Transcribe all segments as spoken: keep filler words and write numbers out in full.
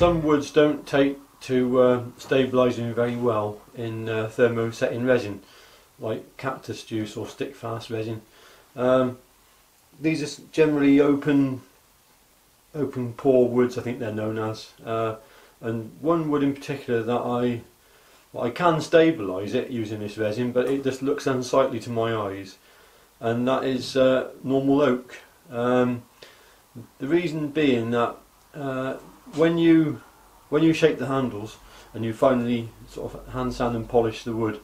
Some woods don't take to uh, stabilising very well in uh, thermosetting resin, like cactus juice or stickfast resin. Um, these are generally open open pore woods, I think they're known as, uh, and one wood in particular that I well, I can stabilise it using this resin, but it just looks unsightly to my eyes, and that is uh, normal oak. Um, the reason being that uh, when you when you shake the handles and you finally sort of hand sand and polish the wood,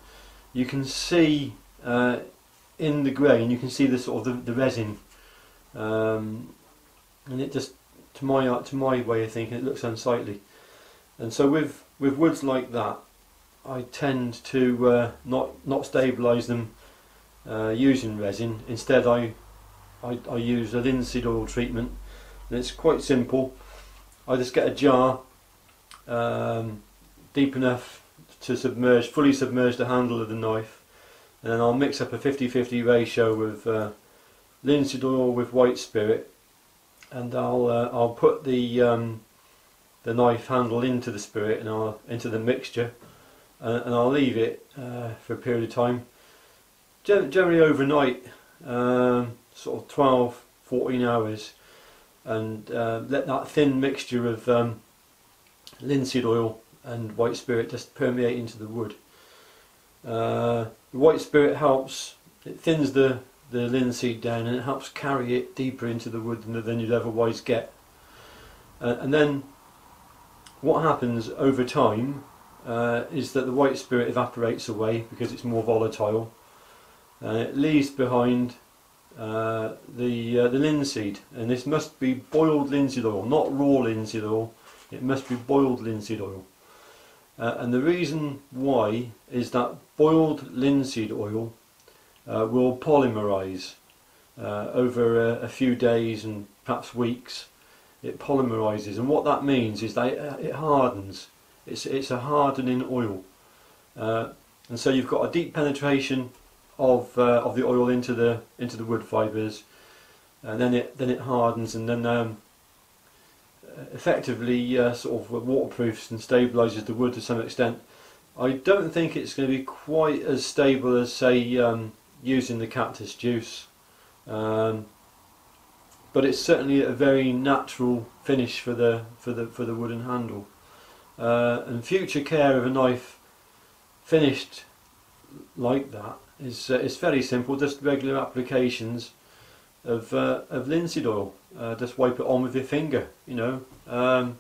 you can see uh, in the grain, you can see the sort of the, the resin, um, and it just, to my to my way of thinking, it looks unsightly. And so with with woods like that, I tend to uh, not not stabilise them uh, using resin. Instead, I, I I use a linseed oil treatment, and it's quite simple. I just get a jar um, deep enough to submerge, fully submerge the handle of the knife, and then I'll mix up a fifty fifty ratio with uh, linseed oil with white spirit, and I'll uh, I'll put the um, the knife handle into the spirit and I'll into the mixture, and, and I'll leave it uh, for a period of time, Gen generally overnight, um, sort of twelve, fourteen hours, and uh, let that thin mixture of um, linseed oil and white spirit just permeate into the wood. Uh, the white spirit helps, it thins the, the linseed down, and it helps carry it deeper into the wood than, than you'd otherwise get. Uh, and then what happens over time uh, is that the white spirit evaporates away because it's more volatile, and it leaves behind uh, the, uh, the linseed, and this must be boiled linseed oil, not raw linseed oil, it must be boiled linseed oil. Uh, and the reason why is that boiled linseed oil uh, will polymerize uh, over a, a few days and perhaps weeks. It polymerizes, and what that means is that it hardens. It's, it's a hardening oil, uh, and so you've got a deep penetration of uh, of the oil into the into the wood fibers, and then it then it hardens, and then um, effectively uh, sort of waterproofs and stabilises the wood to some extent. I don't think it's going to be quite as stable as, say, um, using the cactus juice, um, but it's certainly a very natural finish for the for the for the wooden handle. Uh, and future care of a knife finished like that is uh, is very simple. Just regular applications of uh, of linseed oil. Uh, just wipe it on with your finger, you know, um,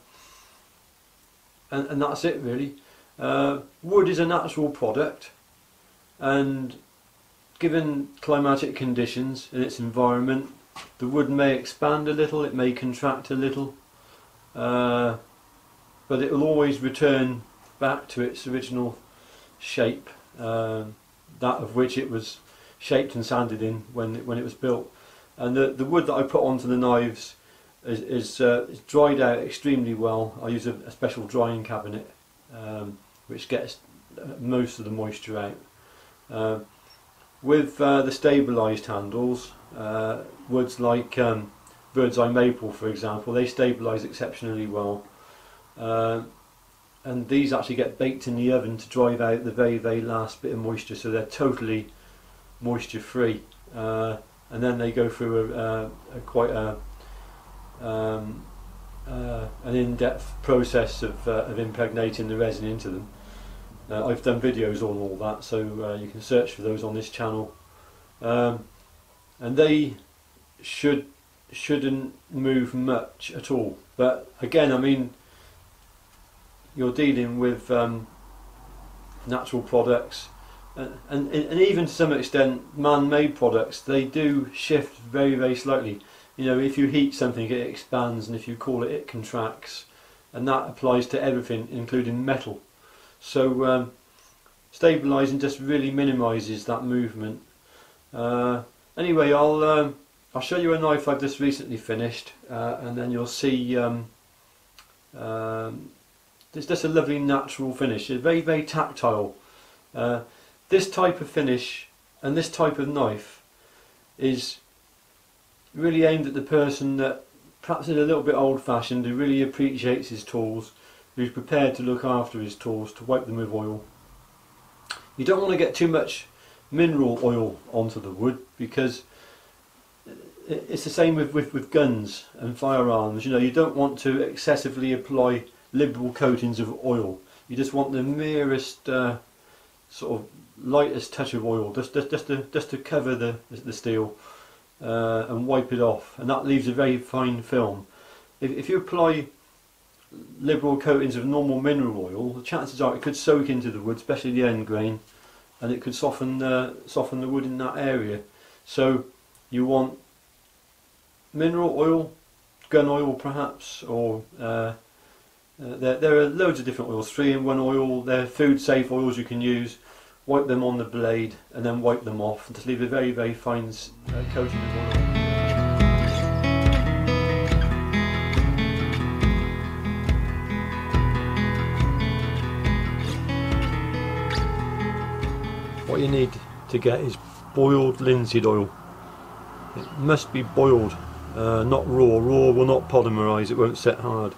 and, and that's it really. Uh, wood is a natural product, and given climatic conditions in its environment, the wood may expand a little, it may contract a little, uh, but it will always return back to its original shape, uh, that of which it was shaped and sanded in when it, when it was built. And the, the wood that I put onto the knives is, is, uh, is dried out extremely well. I use a, a special drying cabinet um, which gets most of the moisture out. Uh, with uh, the stabilised handles, uh, woods like um, bird's eye maple, for example, they stabilise exceptionally well. Uh, and these actually get baked in the oven to drive out the very, very last bit of moisture, so they're totally moisture free. Uh, and then they go through a, a, a quite a, um, uh, an in-depth process of, uh, of impregnating the resin into them. Uh, I've done videos on all that, so uh, you can search for those on this channel. Um, and they should, shouldn't move much at all. But again, I mean, you're dealing with um, natural products, And, and, and even to some extent man-made products. They do shift very, very slightly. You know, if you heat something, it expands, and if you cool it, it contracts, and that applies to everything, including metal. So um, stabilising just really minimises that movement. Uh, anyway, I'll um, I'll show you a knife I've just recently finished, uh, and then you'll see um, um, it's just a lovely natural finish. It's very, very tactile. Uh, This type of finish and this type of knife is really aimed at the person that perhaps is a little bit old-fashioned, who really appreciates his tools who's prepared to look after his tools, to wipe them with oil. You don't want to get too much mineral oil onto the wood, because it's the same with, with, with guns and firearms. You know, you don't want to excessively apply liberal coatings of oil. You just want the merest uh, sort of lightest touch of oil, just, just, just, to, just to cover the, the steel uh, and wipe it off, and that leaves a very fine film. If, if you apply liberal coatings of normal mineral oil, the chances are it could soak into the wood, especially the end grain, and it could soften the, soften the wood in that area. So you want mineral oil, gun oil perhaps, or uh, uh, there, there are loads of different oils, three in one oil, they're food safe oils you can use. Wipe them on the blade and then wipe them off, and just leave a very very fine uh, coating of oil. What you need to get is boiled linseed oil. It must be boiled, uh, not raw. Raw will not polymerise, it won't set hard,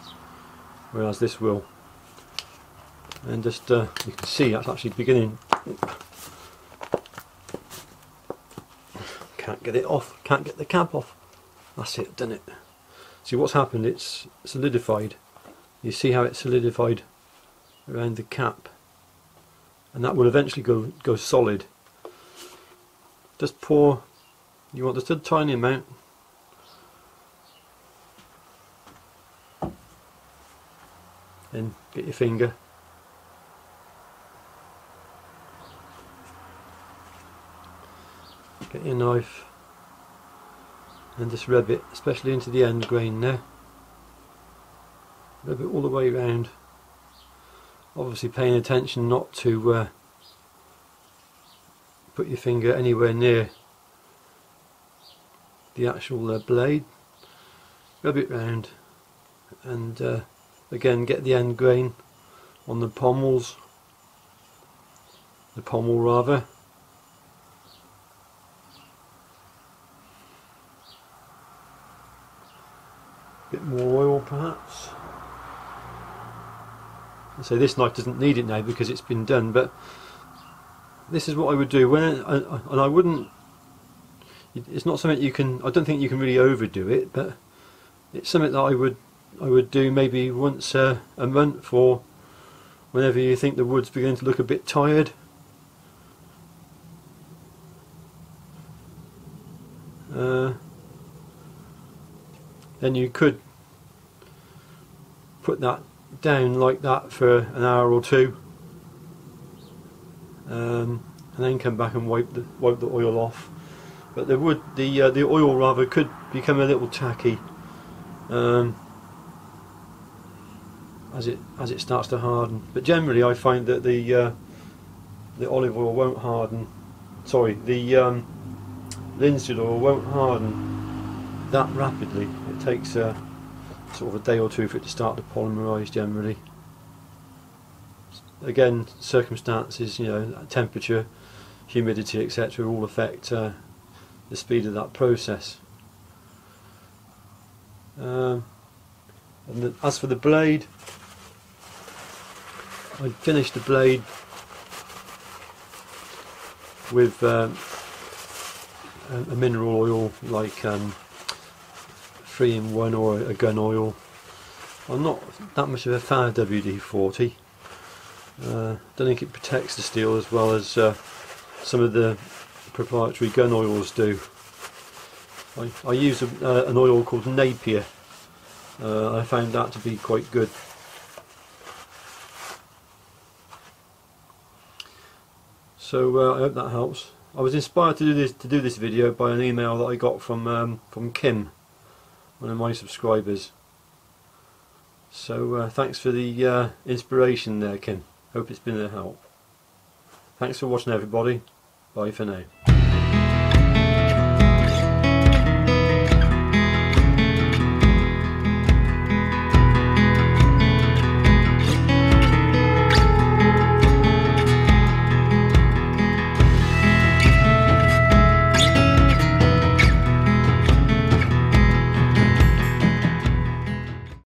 whereas this will. And just uh, you can see that's actually beginning. Can't get it off, can't get the cap off. That's it, done it. See what's happened, it's solidified. You see how it's solidified around the cap, and that will eventually go go solid. Just pour, you want just a tiny amount. Then get your finger. Get your knife and just rub it, especially into the end grain there. Rub it all the way around. Obviously paying attention not to uh, put your finger anywhere near the actual uh, blade. Rub it round and uh, again get the end grain on the pommels, the pommel rather. Bit more oil perhaps. So this knife doesn't need it now because it's been done, but this is what I would do when I, and I wouldn't, it's not something you can, I don't think you can really overdo it, but it's something that I would I would do maybe once a, a month, for whenever you think the wood's beginning to look a bit tired. Uh, then you could put that down like that for an hour or two, um, and then come back and wipe the wipe the oil off. But the wood, the uh, the oil rather, could become a little tacky um, as it as it starts to harden. But generally, I find that the uh, the olive oil won't harden. Sorry, the um, linseed oil won't harden that rapidly. It takes a uh, sort of a day or two for it to start to polymerise generally. Again, circumstances, you know, temperature, humidity, et cetera all affect uh, the speed of that process. Um, and the, as for the blade, I finished the blade with um, a, a mineral oil like um, three in one or a gun oil. I'm not that much of a fan of W D forty. Uh, don't think it protects the steel as well as uh, some of the proprietary gun oils do. I, I use a, uh, an oil called Napier. Uh, I found that to be quite good. So uh, I hope that helps. I was inspired to do this to do this video by an email that I got from um, from Kim, one of my subscribers. So uh, thanks for the uh, inspiration there, Kim. Hope it's been a help. Thanks for watching everybody. Bye for now.